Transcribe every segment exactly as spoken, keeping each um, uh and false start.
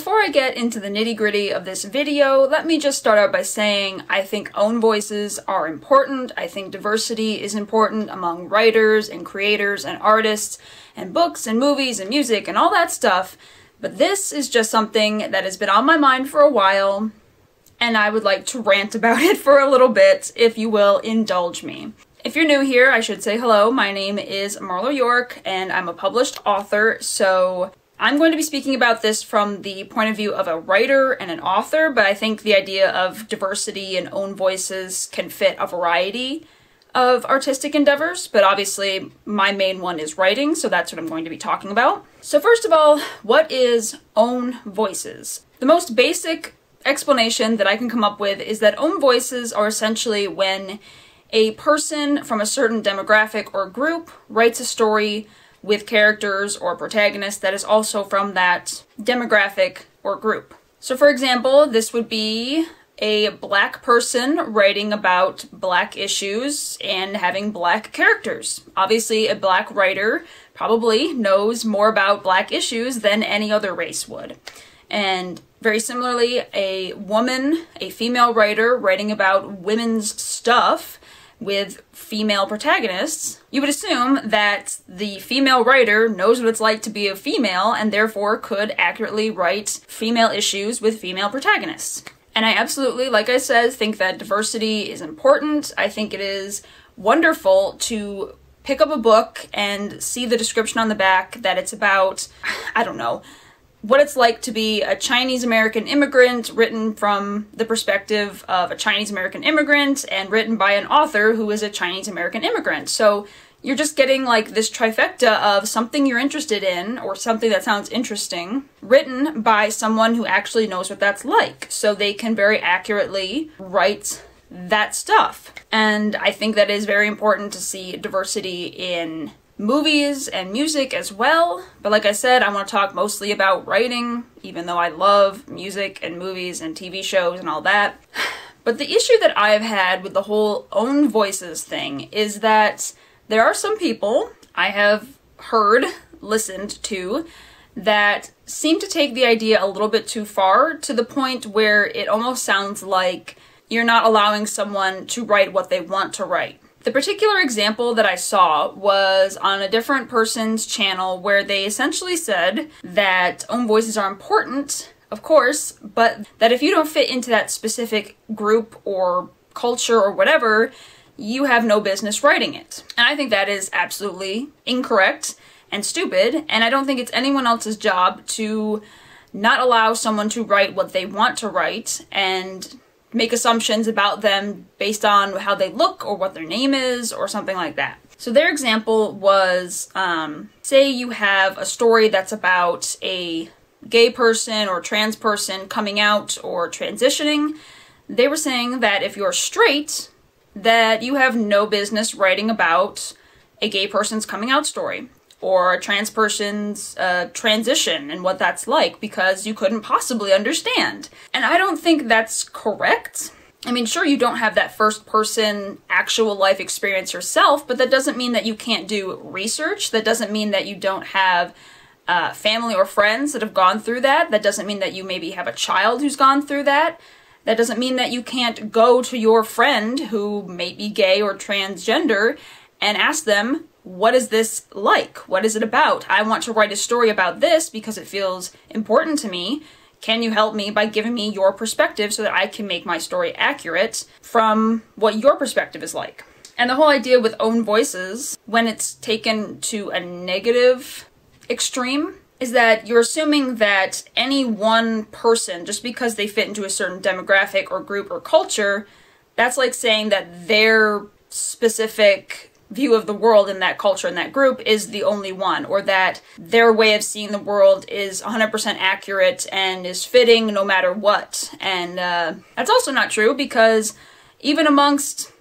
Before I get into the nitty-gritty of this video, let me just start out by saying I think own voices are important. I think diversity is important among writers and creators and artists and books and movies and music and all that stuff, but this is just something that has been on my mind for a while, and I would like to rant about it for a little bit, if you will indulge me. If you're new here, I should say hello. My name is Marlow York, and I'm a published author, so I'm going to be speaking about this from the point of view of a writer and an author, but I think the idea of diversity and own voices can fit a variety of artistic endeavors, but obviously my main one is writing, so that's what I'm going to be talking about. So first of all, what is own voices? The most basic explanation that I can come up with is that own voices are essentially when a person from a certain demographic or group writes a story with characters or protagonists that is also from that demographic or group. So for example, this would be a black person writing about black issues and having black characters. Obviously, a black writer probably knows more about black issues than any other race would. And very similarly, a woman, a female writer writing about women's stuff with female protagonists, you would assume that the female writer knows what it's like to be a female and therefore could accurately write female issues with female protagonists. And I absolutely, like I said, think that diversity is important. I think it is wonderful to pick up a book and see the description on the back that it's about, I don't know, what it's like to be a Chinese American immigrant, written from the perspective of a Chinese American immigrant and written by an author who is a Chinese American immigrant. So you're just getting like this trifecta of something you're interested in or something that sounds interesting written by someone who actually knows what that's like. So they can very accurately write that stuff. And I think that is very important to see diversity in movies and music as well, but like I said, I want to talk mostly about writing, even though I love music and movies and T V shows and all that. But the issue that I've had with the whole own voices thing is that there are some people I have heard, listened to, that seem to take the idea a little bit too far, to the point where it almost sounds like you're not allowing someone to write what they want to write. The particular example that I saw was on a different person's channel where they essentially said that own voices are important, of course, but that if you don't fit into that specific group or culture or whatever, you have no business writing it. And I think that is absolutely incorrect and stupid, and I don't think it's anyone else's job to not allow someone to write what they want to write and make assumptions about them based on how they look or what their name is or something like that. So their example was, um, say you have a story that's about a gay person or trans person coming out or transitioning. They were saying that if you're straight, that you have no business writing about a gay person's coming out story or a trans person's uh, transition and what that's like, because you couldn't possibly understand. And I don't think that's correct. I mean, sure, you don't have that first person actual life experience yourself, but that doesn't mean that you can't do research. That doesn't mean that you don't have uh, family or friends that have gone through that. That doesn't mean that you maybe have a child who's gone through that. That doesn't mean that you can't go to your friend who may be gay or transgender and ask them, what is this like? What is it about? I want to write a story about this because it feels important to me. Can you help me by giving me your perspective so that I can make my story accurate from what your perspective is like? And the whole idea with own voices, when it's taken to a negative extreme, is that you're assuming that any one person, just because they fit into a certain demographic or group or culture, that's like saying that their specific view of the world in that culture, in that group, is the only one, or that their way of seeing the world is one hundred percent accurate and is fitting no matter what. And uh, that's also not true, because even amongst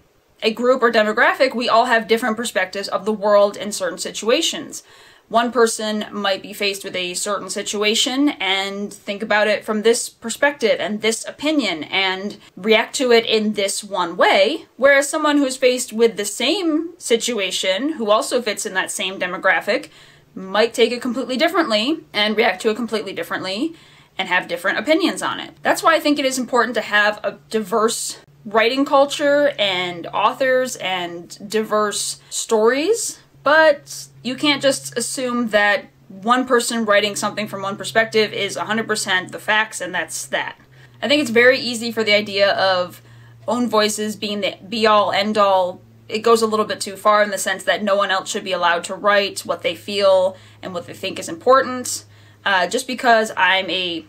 a group or demographic, we all have different perspectives of the world in certain situations. One person might be faced with a certain situation and think about it from this perspective and this opinion and react to it in this one way, whereas someone who's faced with the same situation, who also fits in that same demographic, might take it completely differently and react to it completely differently and have different opinions on it. That's why I think it is important to have a diverse writing culture and authors and diverse stories, but you can't just assume that one person writing something from one perspective is one hundred percent the facts and that's that. I think it's very easy for the idea of own voices being the be-all, end-all. It goes a little bit too far in the sense that no one else should be allowed to write what they feel and what they think is important. Uh, just because I'm a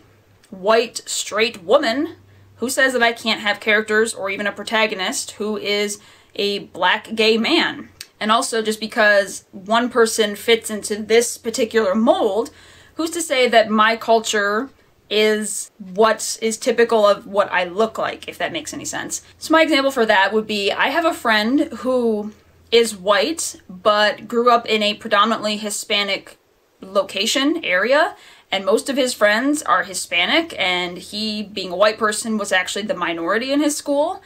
white, straight woman, who says that I can't have characters or even a protagonist who is a black gay man? And also just because one person fits into this particular mold, who's to say that my culture is what is typical of what I look like, if that makes any sense. So my example for that would be, I have a friend who is white, but grew up in a predominantly Hispanic location, area, and most of his friends are Hispanic, and he, being a white person, was actually the minority in his school.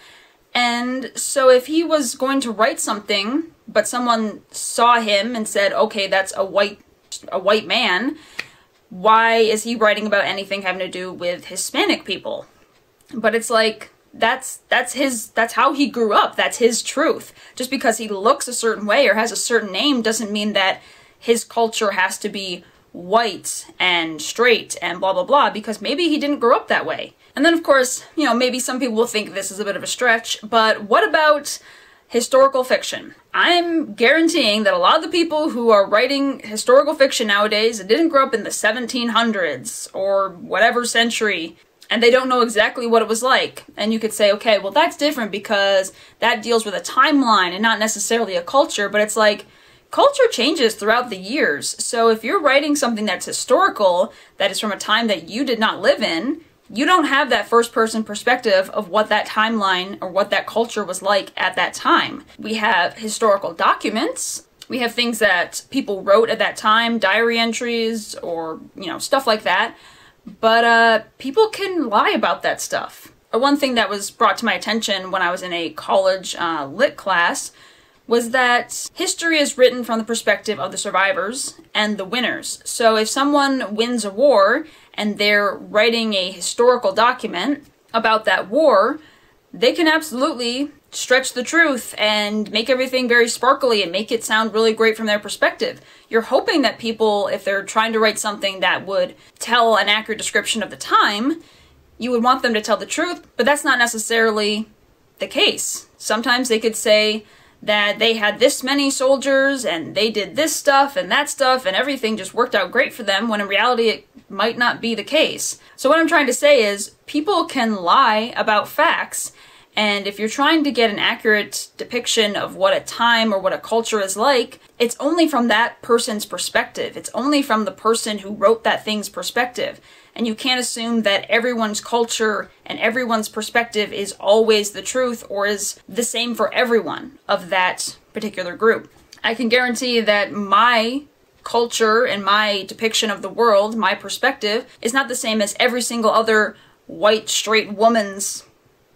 And so if he was going to write something, but someone saw him and said, okay, that's a white, a white man, why is he writing about anything having to do with Hispanic people? But it's like, that's, that's his, that's how he grew up, that's his truth. Just because he looks a certain way or has a certain name doesn't mean that his culture has to be white and straight and blah blah blah, because maybe he didn't grow up that way. And then of course, you know, maybe some people will think this is a bit of a stretch, but what about historical fiction? I'm guaranteeing that a lot of the people who are writing historical fiction nowadays didn't grow up in the seventeen hundreds or whatever century, and they don't know exactly what it was like. And you could say, okay, well that's different because that deals with a timeline and not necessarily a culture, but it's like, culture changes throughout the years, so if you're writing something that's historical, that is from a time that you did not live in, you don't have that first-person perspective of what that timeline or what that culture was like at that time. We have historical documents, we have things that people wrote at that time, diary entries or, you know, stuff like that, but uh, people can lie about that stuff. Or one thing that was brought to my attention when I was in a college uh, lit class was that history is written from the perspective of the survivors and the winners. So if someone wins a war and they're writing a historical document about that war, they can absolutely stretch the truth and make everything very sparkly and make it sound really great from their perspective. You're hoping that people, if they're trying to write something that would tell an accurate description of the time, you would want them to tell the truth, but that's not necessarily the case. Sometimes they could say that they had this many soldiers and they did this stuff and that stuff and everything just worked out great for them, when in reality it might not be the case. So what I'm trying to say is, people can lie about facts, and if you're trying to get an accurate depiction of what a time or what a culture is like, it's only from that person's perspective. It's only from the person who wrote that thing's perspective. And you can't assume that everyone's culture and everyone's perspective is always the truth or is the same for everyone of that particular group. I can guarantee that my culture and my depiction of the world, my perspective, is not the same as every single other white, straight woman's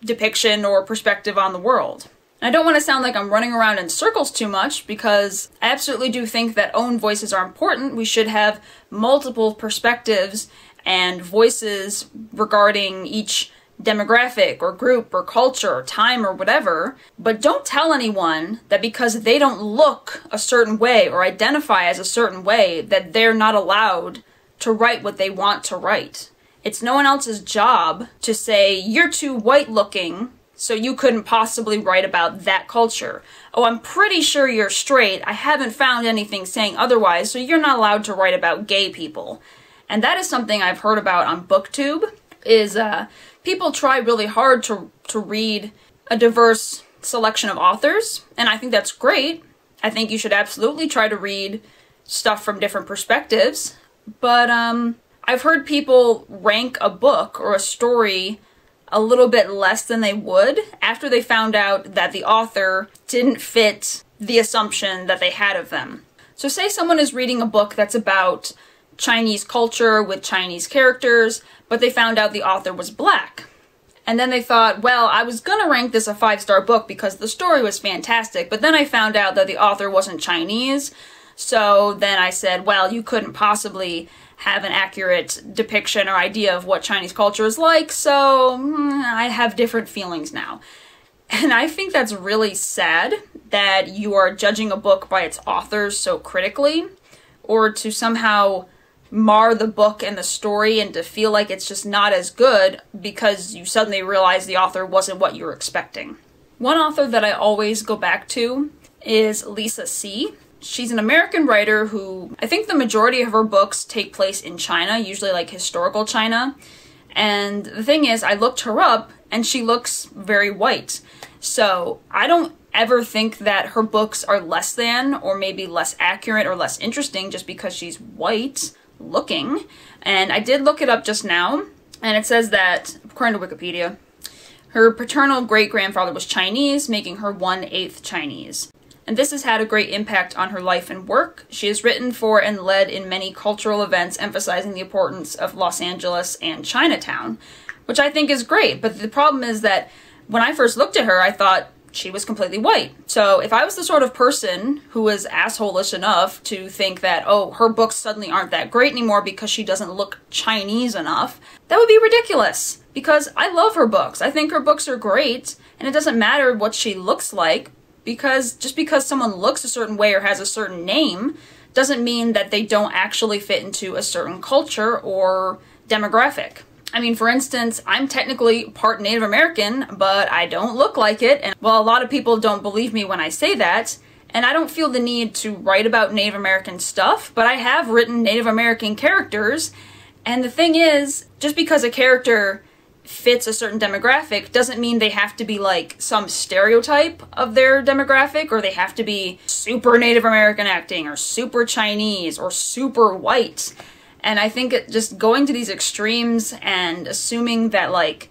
depiction or perspective on the world. And I don't want to sound like I'm running around in circles too much, because I absolutely do think that own voices are important. We should have multiple perspectives and voices regarding each demographic or group or culture or time or whatever, but don't tell anyone that because they don't look a certain way or identify as a certain way that they're not allowed to write what they want to write. It's no one else's job to say, you're too white looking, so you couldn't possibly write about that culture. Oh, I'm pretty sure you're straight. I haven't found anything saying otherwise, so you're not allowed to write about gay people. And that is something I've heard about on BookTube, is uh, people try really hard to, to read a diverse selection of authors, and I think that's great. I think you should absolutely try to read stuff from different perspectives, but um, I've heard people rank a book or a story a little bit less than they would after they found out that the author didn't fit the assumption that they had of them. So say someone is reading a book that's about Chinese culture with Chinese characters, but they found out the author was black. And then they thought, well, I was gonna rank this a five-star book because the story was fantastic, but then I found out that the author wasn't Chinese, so then I said, well, you couldn't possibly have an accurate depiction or idea of what Chinese culture is like, so mm, I have different feelings now. And I think that's really sad that you are judging a book by its authors so critically, or to somehow mar the book and the story and to feel like it's just not as good because you suddenly realize the author wasn't what you were expecting. One author that I always go back to is Lisa See. She's an American writer who, I think the majority of her books take place in China, usually like historical China. And the thing is, I looked her up and she looks very white. So I don't ever think that her books are less than, or maybe less accurate or less interesting just because she's white looking. And I did look it up just now, and it says that, according to Wikipedia, her paternal great-grandfather was Chinese, making her one-eighth Chinese. And this has had a great impact on her life and work. She has written for and led in many cultural events emphasizing the importance of Los Angeles and Chinatown, which I think is great. But the problem is that when I first looked at her, I thought she was completely white. So if I was the sort of person who was asshole-ish enough to think that, oh, her books suddenly aren't that great anymore because she doesn't look Chinese enough, that would be ridiculous, because I love her books. I think her books are great, and it doesn't matter what she looks like, because just because someone looks a certain way or has a certain name doesn't mean that they don't actually fit into a certain culture or demographic. I mean, for instance, I'm technically part Native American, but I don't look like it. And while a lot of people don't believe me when I say that, and I don't feel the need to write about Native American stuff, but I have written Native American characters. And the thing is, just because a character fits a certain demographic doesn't mean they have to be like some stereotype of their demographic, or they have to be super Native American acting or super Chinese or super white. And I think it just going to these extremes and assuming that like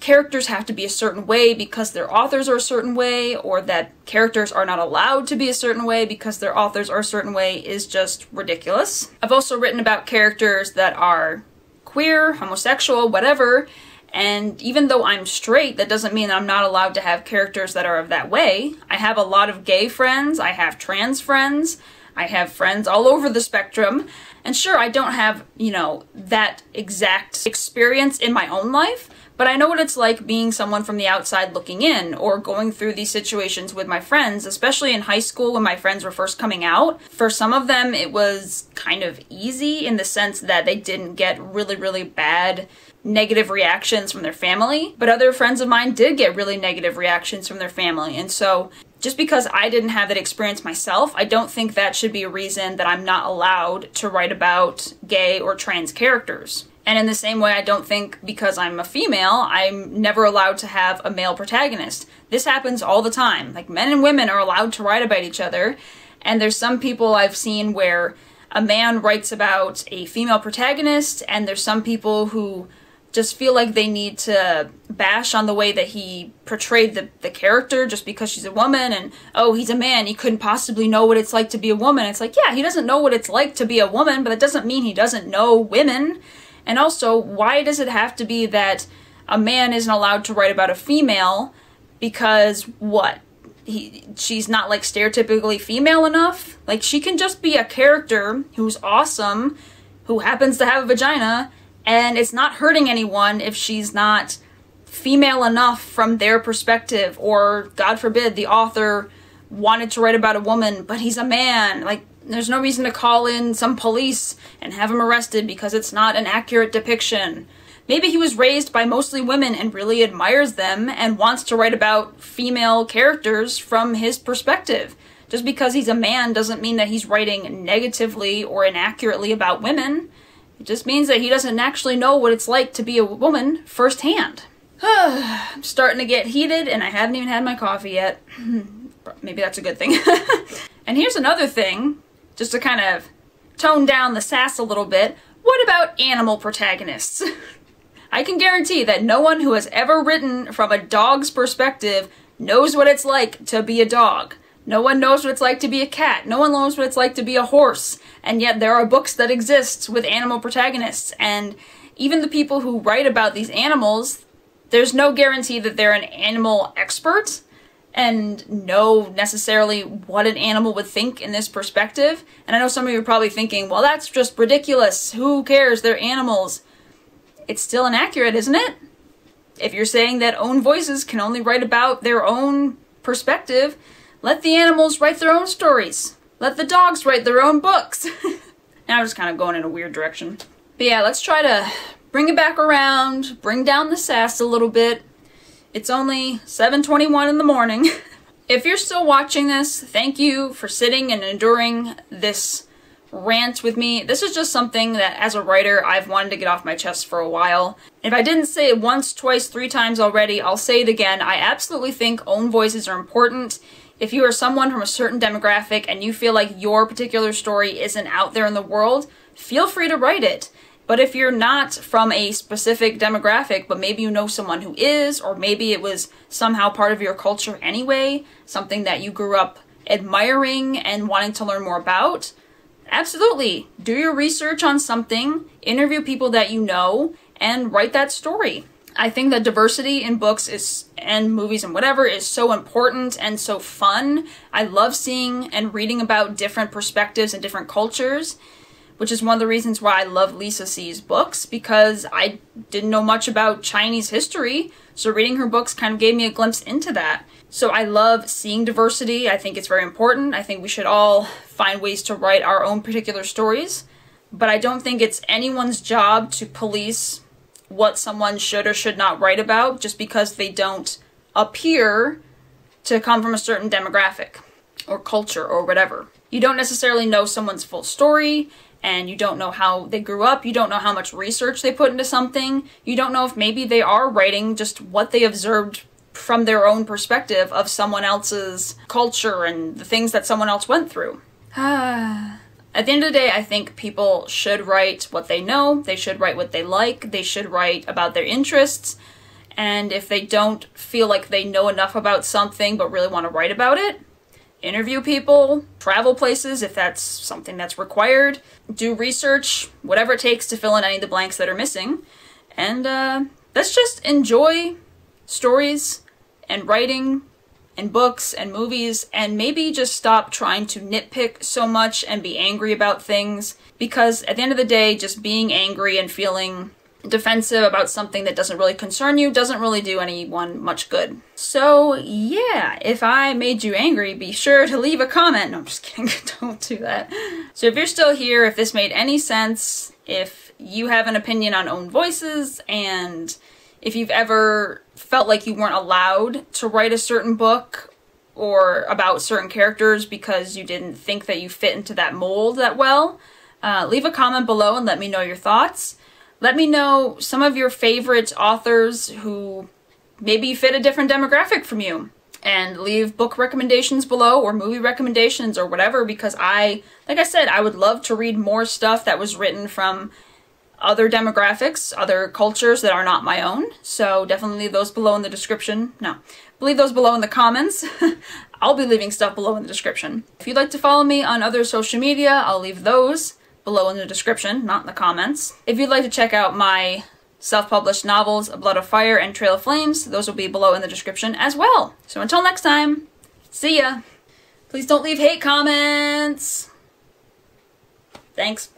characters have to be a certain way because their authors are a certain way, or that characters are not allowed to be a certain way because their authors are a certain way, is just ridiculous. I've also written about characters that are queer, homosexual, whatever. And even though I'm straight, that doesn't mean I'm not allowed to have characters that are of that way. I have a lot of gay friends, I have trans friends, I have friends all over the spectrum. And sure, I don't have, you know, that exact experience in my own life, but I know what it's like being someone from the outside looking in, or going through these situations with my friends, especially in high school when my friends were first coming out. For some of them, it was kind of easy in the sense that they didn't get really, really bad negative reactions from their family, but other friends of mine did get really negative reactions from their family. And so just because I didn't have that experience myself, I don't think that should be a reason that I'm not allowed to write about gay or trans characters. And in the same way, I don't think because I'm a female, I'm never allowed to have a male protagonist. This happens all the time. Like, men and women are allowed to write about each other, and there's some people I've seen where a man writes about a female protagonist, and there's some people who just feel like they need to bash on the way that he portrayed the, the character just because she's a woman, and, oh, he's a man, he couldn't possibly know what it's like to be a woman. It's like, yeah, he doesn't know what it's like to be a woman, but that doesn't mean he doesn't know women. And also, why does it have to be that a man isn't allowed to write about a female because, what, he, she's not, like, stereotypically female enough? Like, she can just be a character who's awesome, who happens to have a vagina, and it's not hurting anyone if she's not female enough from their perspective, or, God forbid, the author wanted to write about a woman, but he's a man. Like, there's no reason to call in some police and have him arrested because it's not an accurate depiction. Maybe he was raised by mostly women and really admires them and wants to write about female characters from his perspective. Just because he's a man doesn't mean that he's writing negatively or inaccurately about women. It just means that he doesn't actually know what it's like to be a woman firsthand. I'm starting to get heated, and I haven't even had my coffee yet. Maybe that's a good thing. And here's another thing, just to kind of tone down the sass a little bit. What about animal protagonists? I can guarantee that no one who has ever written from a dog's perspective knows what it's like to be a dog. No one knows what it's like to be a cat. No one knows what it's like to be a horse. And yet there are books that exist with animal protagonists. And even the people who write about these animals, there's no guarantee that they're an animal expert. and know necessarily what an animal would think in this perspective. And I know some of you are probably thinking, well, that's just ridiculous. Who cares? They're animals. It's still inaccurate, isn't it? If you're saying that own voices can only write about their own perspective, let the animals write their own stories. Let the dogs write their own books. Now I'm just kind of going in a weird direction. But yeah, let's try to bring it back around, bring down the sass a little bit. It's only seven twenty-one in the morning. If you're still watching this, thank you for sitting and enduring this rant with me. This is just something that, as a writer, I've wanted to get off my chest for a while. If I didn't say it once, twice, three times already, I'll say it again. I absolutely think own voices are important. If you are someone from a certain demographic and you feel like your particular story isn't out there in the world, feel free to write it. But if you're not from a specific demographic, but maybe you know someone who is, or maybe it was somehow part of your culture anyway, something that you grew up admiring and wanting to learn more about, absolutely, do your research on something, interview people that you know, and write that story. I think that diversity in books is, and movies and whatever is so important and so fun. I love seeing and reading about different perspectives and different cultures, which is one of the reasons why I love Lisa See's books, because I didn't know much about Chinese history, so reading her books kind of gave me a glimpse into that. So I love seeing diversity. I think it's very important. I think we should all find ways to write our own particular stories, but I don't think it's anyone's job to police what someone should or should not write about just because they don't appear to come from a certain demographic or culture or whatever. You don't necessarily know someone's full story, and you don't know how they grew up, you don't know how much research they put into something, you don't know if maybe they are writing just what they observed from their own perspective of someone else's culture and the things that someone else went through. At the end of the day, I think people should write what they know, they should write what they like, they should write about their interests, and if they don't feel like they know enough about something but really want to write about it, interview people, travel places if that's something that's required, do research, whatever it takes to fill in any of the blanks that are missing, and uh, let's just enjoy stories and writing and books and movies, and maybe just stop trying to nitpick so much and be angry about things, because at the end of the day, just being angry and feeling defensive about something that doesn't really concern you doesn't really do anyone much good. So yeah, if I made you angry, be sure to leave a comment. No, I'm just kidding, don't do that. So if you're still here, if this made any sense, if you have an opinion on own voices, and if you've ever felt like you weren't allowed to write a certain book or about certain characters because you didn't think that you fit into that mold that well, uh, leave a comment below and let me know your thoughts. Let me know some of your favorite authors who maybe fit a different demographic from you, and leave book recommendations below or movie recommendations or whatever, because I, like I said, I would love to read more stuff that was written from other demographics, other cultures that are not my own. So definitely leave those below in the description. No, leave those below in the comments. I'll be leaving stuff below in the description. If you'd like to follow me on other social media, I'll leave those below in the description, not in the comments. If you'd like to check out my self-published novels, Blood of Fire and Trail of Flames, those will be below in the description as well. So until next time, see ya. Please don't leave hate comments. Thanks.